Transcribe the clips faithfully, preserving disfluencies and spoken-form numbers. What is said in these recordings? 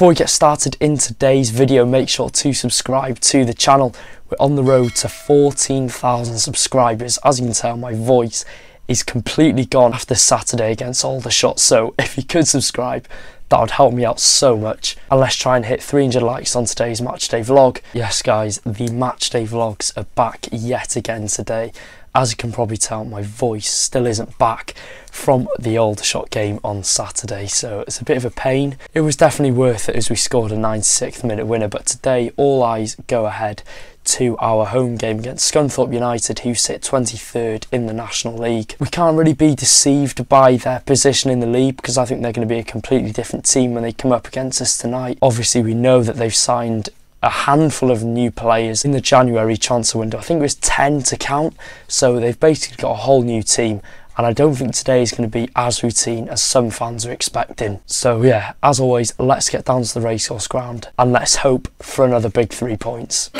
Before we get started in today's video, make sure to subscribe to the channel. We're on the road to fourteen thousand subscribers. As you can tell, my voice is completely gone after Saturday against Aldershot, so if you could subscribe, that would help me out so much. And let's try and hit three hundred likes on today's matchday vlog. Yes guys, the matchday vlogs are back yet again today. As you can probably tell, my voice still isn't back from the Aldershot game on Saturday, so it's a bit of a pain. It was definitely worth it as we scored a ninety-sixth minute winner, but today all eyes go ahead to our home game against Scunthorpe United, who sit twenty-third in the National League. We can't really be deceived by their position in the league, because I think they're going to be a completely different team when they come up against us tonight. Obviously we know that they've signed a handful of new players in the January transfer window. I think it was ten to count, so they've basically got a whole new team, and I don't think today is going to be as routine as some fans are expecting. So yeah, as always, let's get down to the racecourse ground and let's hope for another big three points.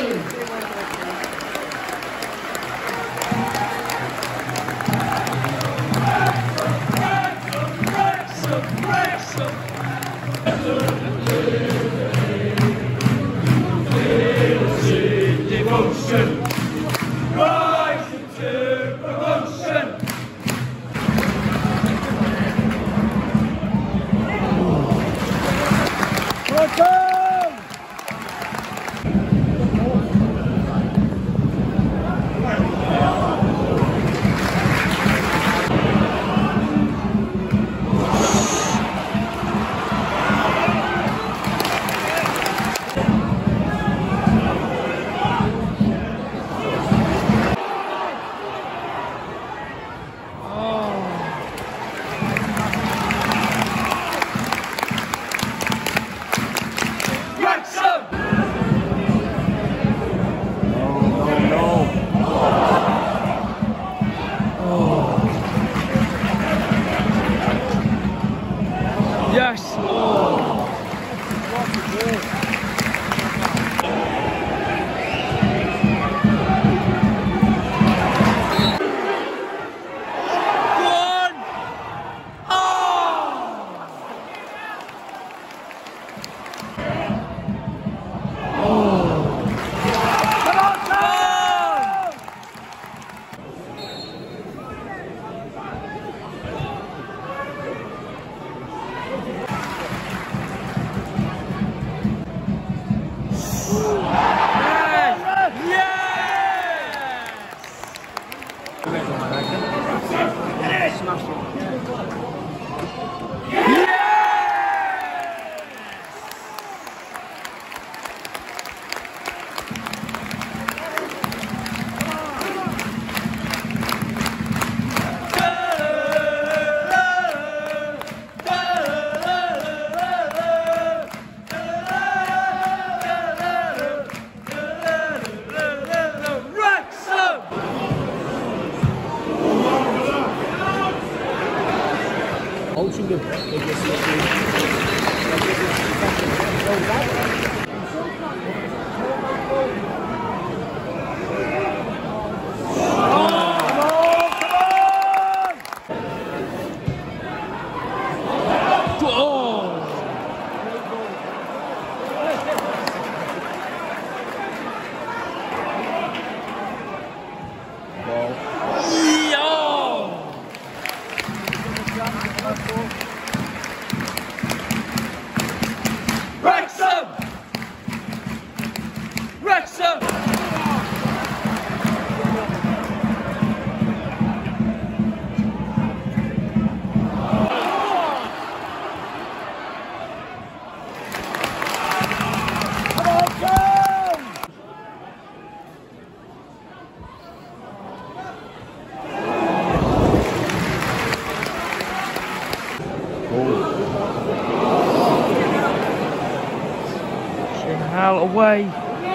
Away. Come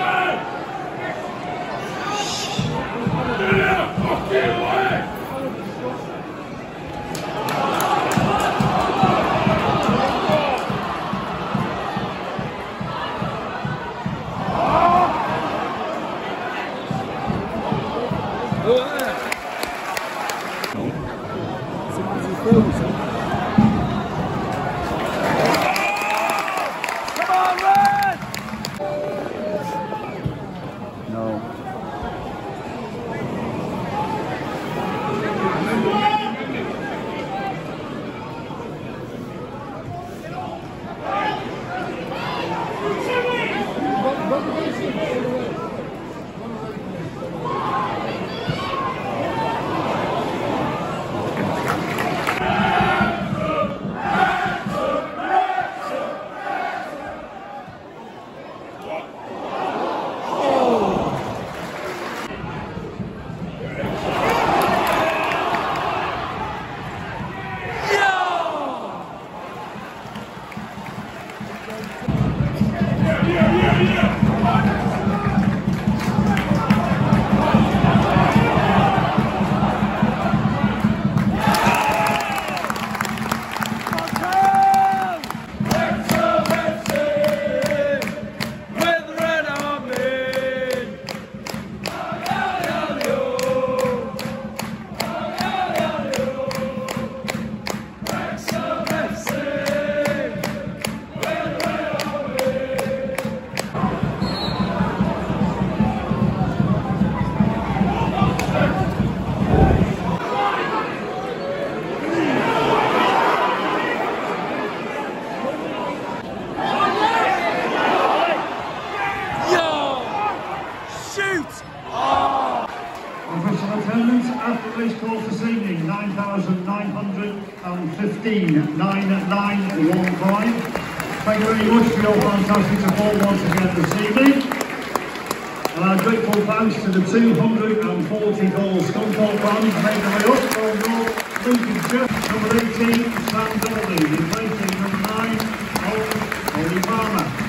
on! nine thousand nine hundred fifteen nine nine one five. Thank you very much for your fantastic support once again this evening. And our grateful thanks to the two hundred forty-four Scunthorpe fans making way up for North Lincolnshire. Number eighteen, Sam Dolby, replacing number nine, Ollie Palmer.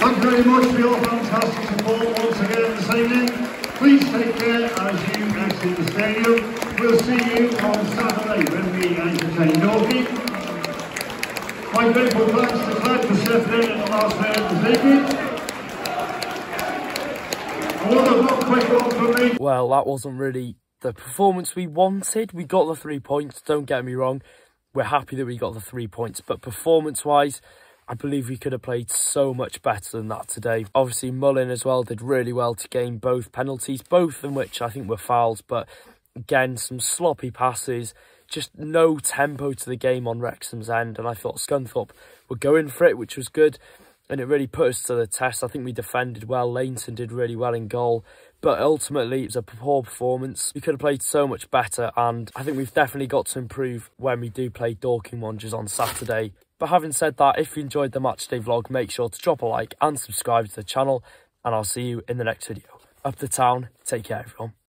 Thank you very much for your fantastic support once again this evening. Please take care as you exit the stadium. We'll see you on Saturday when we entertain Dorking. My grateful thanks to Clyde for stepping in at the last minute of the evening. I wonder what quick one for me. Well, that wasn't really the performance we wanted. We got the three points, don't get me wrong. We're happy that we got the three points, but performance-wise, I believe we could have played so much better than that today. Obviously, Mullin as well did really well to gain both penalties, both of which I think were fouls, but again, some sloppy passes, just no tempo to the game on Wrexham's end, and I thought Scunthorpe were going for it, which was good, and it really put us to the test. I think we defended well, Lainton did really well in goal, but ultimately it was a poor performance. We could have played so much better, and I think we've definitely got to improve when we do play Dorking Wanderers on Saturday. But having said that, if you enjoyed the Matchday vlog, make sure to drop a like and subscribe to the channel. And I'll see you in the next video. Up the town. Take care, everyone.